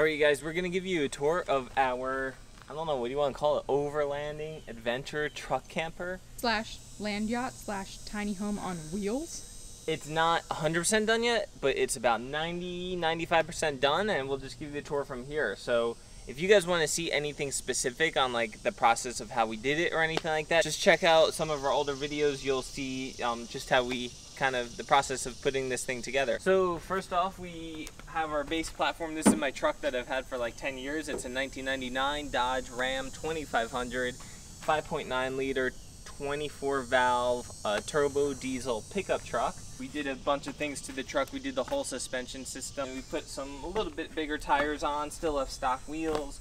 Alright, you guys, we're going to give you a tour of our, I don't know, what do you want to call it? Overlanding adventure truck camper? Slash land yacht slash tiny home on wheels. It's not 100% done yet, but it's about 90-95% done, and we'll just give you the tour from here. So if you guys want to see anything specific on like the process of how we did it or anything like that, just check out some of our older videos. You'll see just how we kind of the process of putting this thing together. So first off, we have our base platform. This is my truck that I've had for like 10 years. It's a 1999 Dodge Ram 2500, 5.9 liter, 24 valve turbo diesel pickup truck. We did a bunch of things to the truck. We did the whole suspension system. We put some a little bit bigger tires on, still have stock wheels.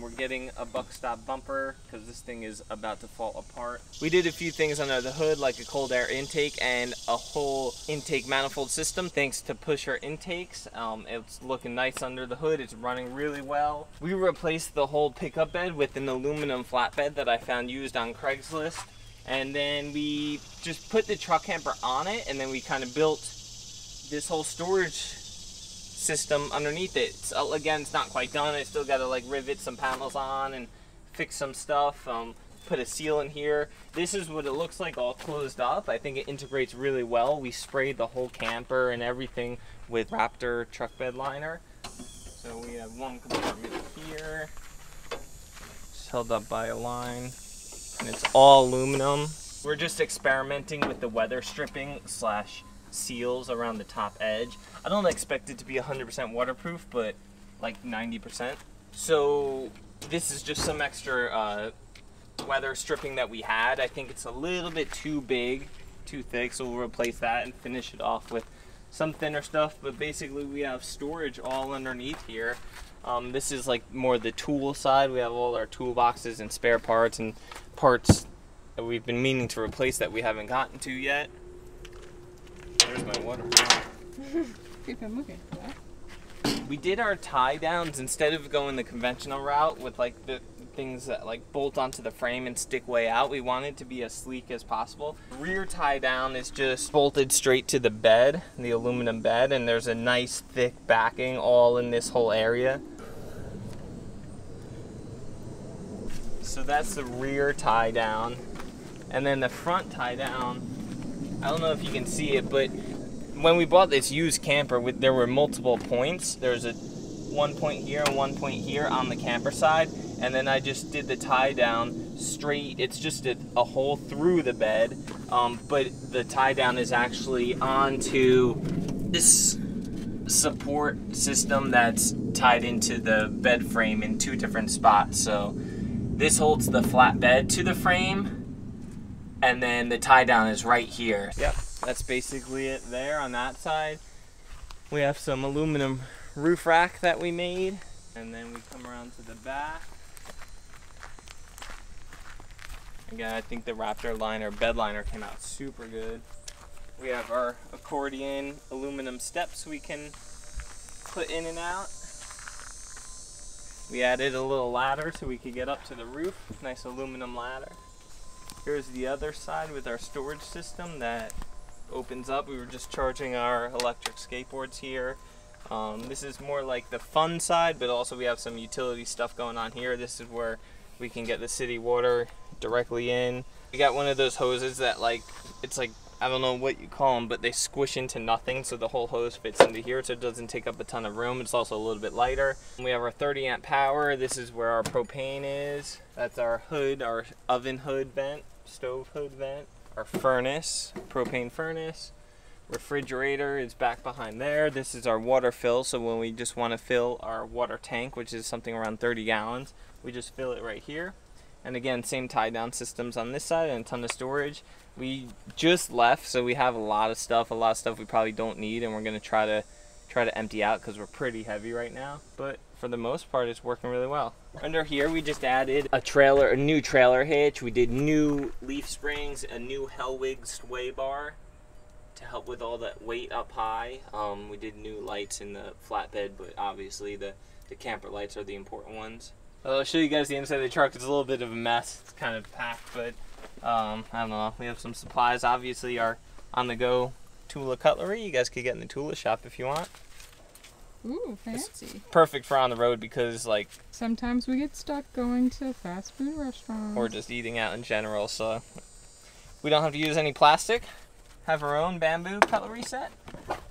We're getting a Buckstop bumper because this thing is about to fall apart. We did a few things under the hood, like a cold air intake and a whole intake manifold system thanks to Pusher Intakes. It's looking nice under the hood. It's running really well. We replaced the whole pickup bed with an aluminum flatbed that I found used on Craigslist. And then we just put the truck camper on it, and then we kind of built this whole storage system underneath it. So again, it's not quite done. I still got to like rivet some panels on and fix some stuff, put a seal in here. This is what it looks like all closed up. I think it integrates really well. We sprayed the whole camper and everything with Raptor truck bed liner. So we have one compartment here. It's held up by a line. And it's all aluminum. We're just experimenting with the weather stripping slash seals around the top edge. I don't expect it to be 100% waterproof, but like 90%. So this is just some extra weather stripping that we had. I think it's a little bit too big, too thick, so we'll replace that and finish it off with some thinner stuff. But basically we have storage all underneath here. This is like more the tool side. We have all our toolboxes and spare parts and parts that we've been meaning to replace that we haven't gotten to yet. There's my water. Keep it moving. Yeah. We did our tie downs instead of going the conventional route with like the things that like bolt onto the frame and stick way out. We want it to be as sleek as possible. Rear tie down is just bolted straight to the bed, the aluminum bed, and there's a nice thick backing all in this whole area. So that's the rear tie down. And then the front tie down, I don't know if you can see it, but when we bought this used camper, there were multiple points. There's one point here and one point here on the camper side. And then I just did the tie down straight. It's just a hole through the bed, but the tie down is actually onto this support system that's tied into the bed frame in two different spots. So this holds the flat bed to the frame, and then the tie down is right here. Yep, that's basically it there on that side. We have some aluminum roof rack that we made, and then we come around to the back. Again, I think the Raptor liner, bed liner came out super good. We have our accordion aluminum steps we can put in and out. We added a little ladder so we could get up to the roof. Nice aluminum ladder. Here's the other side with our storage system that opens up. We were just charging our electric skateboards here. This is more like the fun side, but also we have some utility stuff going on here. This is where we can get the city water directly in. We got one of those hoses that like, it's like, I don't know what you call them, but they squish into nothing, so the whole hose fits into here, so it doesn't take up a ton of room. It's also a little bit lighter. We have our 30 amp power. This is where our propane is. That's our hood, our oven hood vent, stove hood vent, our furnace, propane furnace. Refrigerator is back behind there. This is our water fill, so when we just want to fill our water tank, which is something around 30 gallons, we just fill it right here. And again, same tie down systems on this side and a ton of storage. We just left, so we have a lot of stuff we probably don't need, and we're gonna try to empty out because we're pretty heavy right now. But for the most part, it's working really well. Under here, we just added a new trailer hitch. We did new leaf springs, a new Hellwig sway bar to help with all that weight up high. We did new lights in the flatbed, but obviously the camper lights are the important ones. I'll show you guys the inside of the truck. It's a little bit of a mess. It's kind of packed, but I don't know. We have some supplies. Obviously, our on-the-go Tula cutlery. You guys could get in the Tula shop if you want. Ooh, fancy. It's perfect for on the road because, like, sometimes we get stuck going to fast food restaurants. Or just eating out in general, so we don't have to use any plastic. Have our own bamboo cutlery set.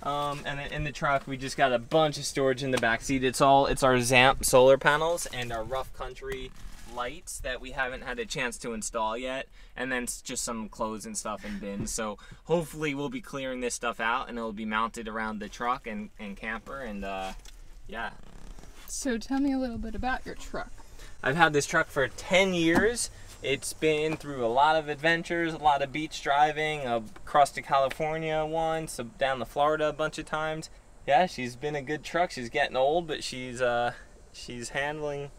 And then in the truck, we just got a bunch of storage in the back seat. It's our Zamp solar panels and our Rough Country lights that we haven't had a chance to install yet, and then just some clothes and stuff and bins. So hopefully we'll be clearing this stuff out and it'll be mounted around the truck and camper and yeah. So tell me a little bit about your truck. I've had this truck for 10 years. It's been through a lot of adventures, a lot of beach driving, across to California once, down to Florida a bunch of times. Yeah, she's been a good truck. She's getting old, but she's handling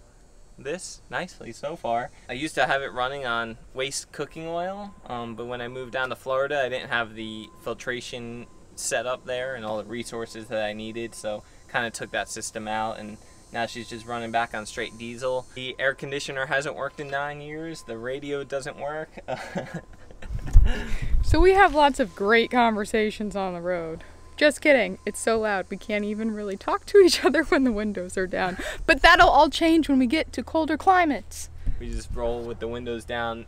this nicely so far. I used to have it running on waste cooking oil, but when I moved down to Florida, I didn't have the filtration set up there and all the resources that I needed, so kind of took that system out, and now she's just running back on straight diesel. The air conditioner hasn't worked in 9 years. The radio doesn't work. So we have lots of great conversations on the road. Just kidding. It's so loud we can't even really talk to each other when the windows are down. But that'll all change when we get to colder climates. We just roll with the windows down.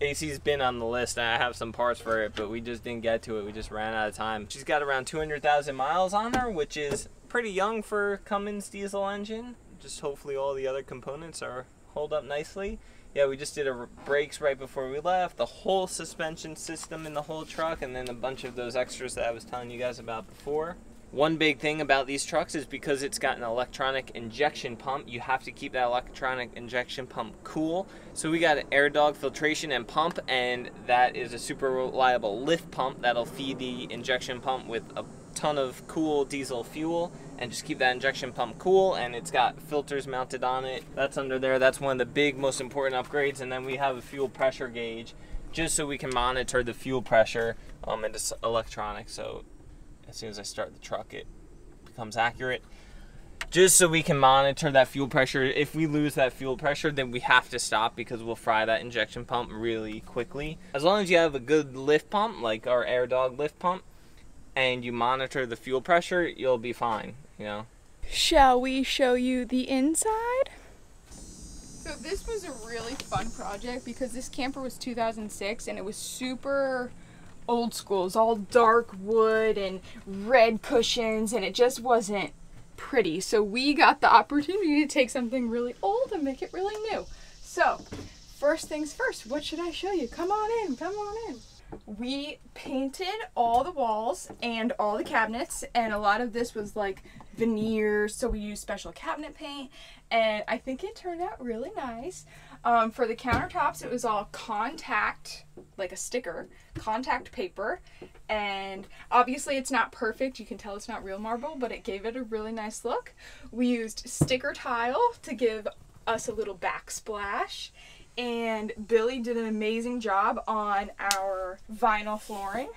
AC's been on the list. I have some parts for it, but we just didn't get to it. We just ran out of time. She's got around 200,000 miles on her, which is pretty young for Cummins diesel engine. Just hopefully all the other components are hold up nicely. Yeah, we just did brakes right before we left, the whole suspension system in the whole truck, and then a bunch of those extras that I was telling you guys about before. One big thing about these trucks is because it's got an electronic injection pump, you have to keep that electronic injection pump cool. So we got an AirDog filtration and pump, and that is a super reliable lift pump that'll feed the injection pump with a ton of cool diesel fuel and just keep that injection pump cool, and it's got filters mounted on it. That's under there. That's one of the big, most important upgrades. And then we have a fuel pressure gauge just so we can monitor the fuel pressure, and it's electronic, so as soon as I start the truck, it becomes accurate. Just so we can monitor that fuel pressure. If we lose that fuel pressure, then we have to stop because we'll fry that injection pump really quickly. As long as you have a good lift pump, like our AirDog lift pump, and you monitor the fuel pressure, you'll be fine, you know? Shall we show you the inside? So this was a really fun project because this camper was 2006 and it was super old school. It's all dark wood and red cushions, and it just wasn't pretty. So we got the opportunity to take something really old and make it really new. So first things first, what should I show you? Come on in, come on in. We painted all the walls and all the cabinets, and a lot of this was like veneer, so we used special cabinet paint, and I think it turned out really nice. For the countertops, it was all contact, like a sticker, contact paper, and obviously it's not perfect. You can tell it's not real marble, but it gave it a really nice look. We used sticker tile to give us a little backsplash, and Billy did an amazing job on our vinyl flooring.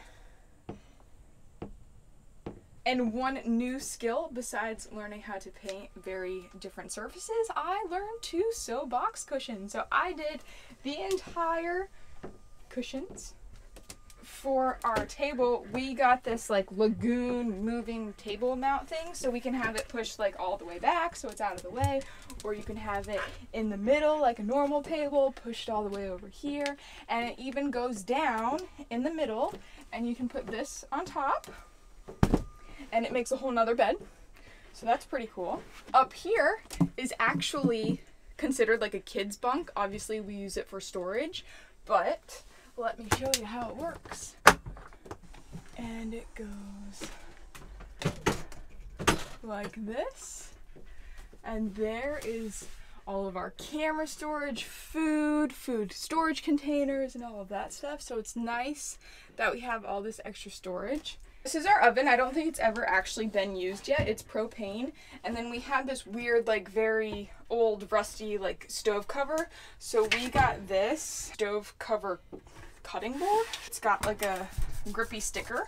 And one new skill besides learning how to paint very different surfaces, I learned to sew box cushions. So I did the entire cushions for our table. We got this like lagoon moving table mount thing, so we can have it pushed like all the way back so it's out of the way, or you can have it in the middle like a normal table, pushed all the way over here, and it even goes down in the middle, and you can put this on top and it makes a whole nother bed, so that's pretty cool. Up here is actually considered like a kid's bunk. Obviously we use it for storage, but let me show you how it works. And it goes like this. And there is all of our camera storage, food storage containers, and all of that stuff. So it's nice that we have all this extra storage. This is our oven. I don't think it's ever actually been used yet. It's propane. And then we have this weird, like very old, rusty, like stove cover. So we got this stove cover cutting board. It's got like a grippy sticker,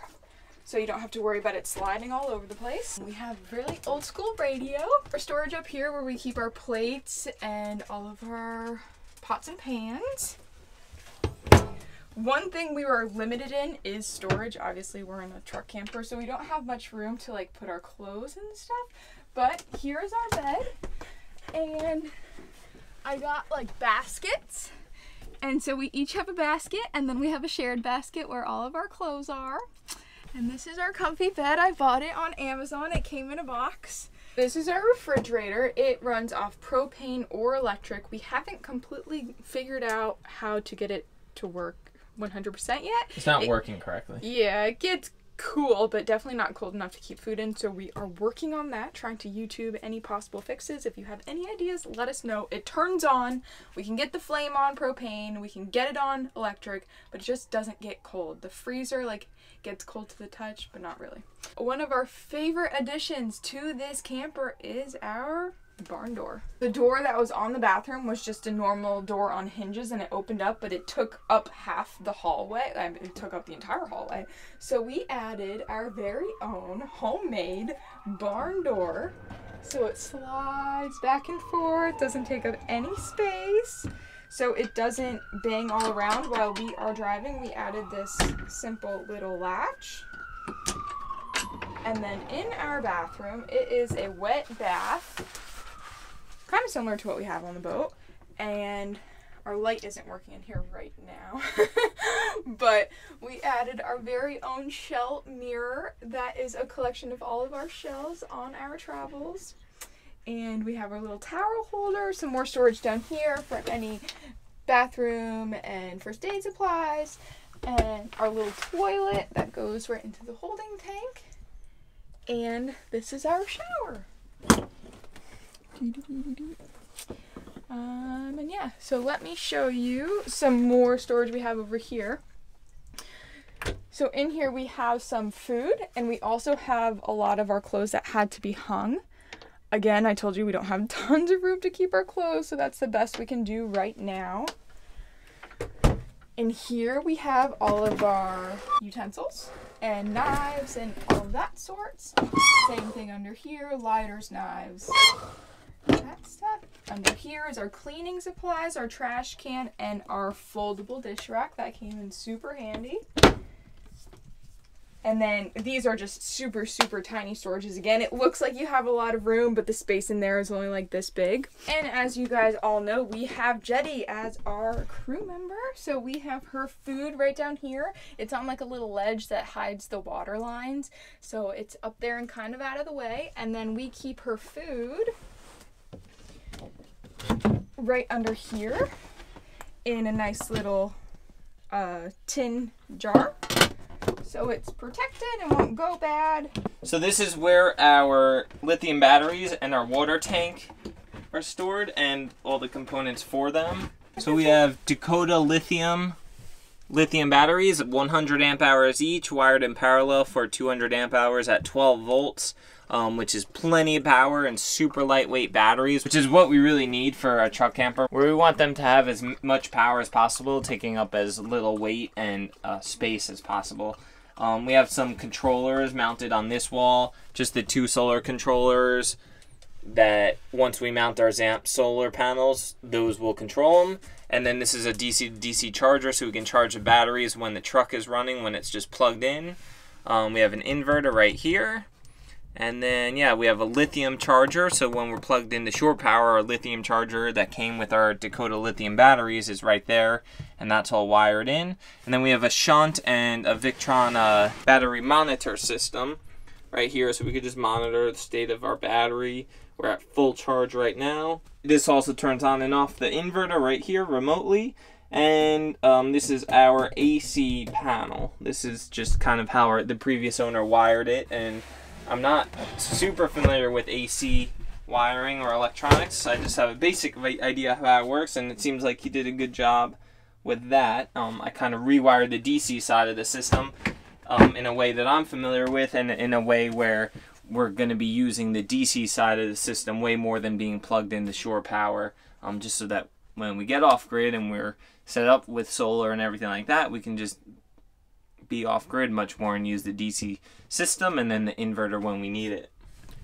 so you don't have to worry about it sliding all over the place. We have really old school radio for storage up here where we keep our plates and all of our pots and pans. One thing we were limited in is storage. Obviously, we're in a truck camper, so we don't have much room to like put our clothes and stuff. But here is our bed, and I got like baskets. And so we each have a basket, and then we have a shared basket where all of our clothes are. And this is our comfy bed. I bought it on Amazon. It came in a box. This is our refrigerator. It runs off propane or electric. We haven't completely figured out how to get it to work 100% yet. It's not working correctly. Yeah, it gets cool, but definitely not cold enough to keep food in. So we are working on that, trying to YouTube any possible fixes. If you have any ideas, let us know. It turns on. We can get the flame on propane. We can get it on electric, but it just doesn't get cold. The freezer, like, gets cold to the touch, but not really. One of our favorite additions to this camper is our barn door. The door that was on the bathroom was just a normal door on hinges, and it opened up, but it took up half the hallway. I mean, it took up the entire hallway. So we added our very own homemade barn door. So it slides back and forth, doesn't take up any space. So it doesn't bang all around while we are driving. We added this simple little latch. And then in our bathroom, it is a wet bath, kind of similar to what we have on the boat. And our light isn't working in here right now. But we added our very own shell mirror. That is a collection of all of our shells on our travels. And we have our little towel holder, some more storage down here for any bathroom and first aid supplies, and our little toilet that goes right into the holding tank. And this is our shower. And yeah, so let me show you some more storage we have over here. So in here we have some food, and we also have a lot of our clothes that had to be hung. Again, I told you we don't have tons of room to keep our clothes, so that's the best we can do right now. In here we have all of our utensils and knives and all of that sorts. Same thing under here, lighters, knives, that stuff. Under here is our cleaning supplies, our trash can, and our foldable dish rack. That came in super handy. And then these are just super, super tiny storages. Again, it looks like you have a lot of room, but the space in there is only like this big. And as you guys all know, we have Jetty as our crew member. So we have her food right down here. It's on like a little ledge that hides the water lines. So it's up there and kind of out of the way. And then we keep her food right under here in a nice little tin jar. So it's protected and won't go bad. So this is where our lithium batteries and our water tank are stored and all the components for them. So we have Dakota lithium batteries, 100 amp hours each, wired in parallel for 200 amp hours at 12 volts, which is plenty of power, and super lightweight batteries, which is what we really need for a truck camper, where we want them to have as much power as possible, taking up as little weight and space as possible. We have some controllers mounted on this wall, just the two solar controllers that once we mount our Zamp solar panels, those will control them. And then this is a DC-to-DC charger, so we can charge the batteries when the truck is running, when it's just plugged in. We have an inverter right here. And then, yeah, we have a lithium charger. So when we're plugged into shore power, our lithium charger that came with our Dakota lithium batteries is right there. And that's all wired in. And then we have a shunt and a Victron battery monitor system right here. So we could just monitor the state of our battery. We're at full charge right now. This also turns on and off the inverter right here remotely. And this is our AC panel. This is just kind of how the previous owner wired it, and I'm not super familiar with AC wiring or electronics. I just have a basic idea of how it works, and it seems like he did a good job with that. I kind of rewired the DC side of the system in a way that I'm familiar with, and in a way where we're going to be using the DC side of the system way more than being plugged into shore power, just so that when we get off grid and we're set up with solar and everything like that, we can just be off grid much more and use the DC system and then the inverter when we need it.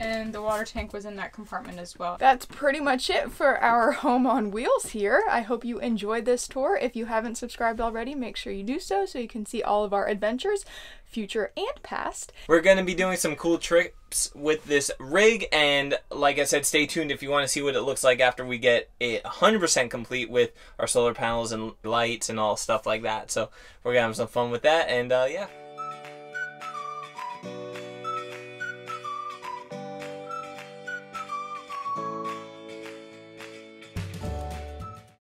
and the water tank was in that compartment as well. That's pretty much it for our home on wheels here. I hope you enjoyed this tour. If you haven't subscribed already, make sure you do so so you can see all of our adventures, future and past. We're going to be doing some cool trips with this rig, and like I said, stay tuned if you want to see what it looks like after we get it 100% complete with our solar panels and lights and all stuff like that. So we're going to have some fun with that, and yeah.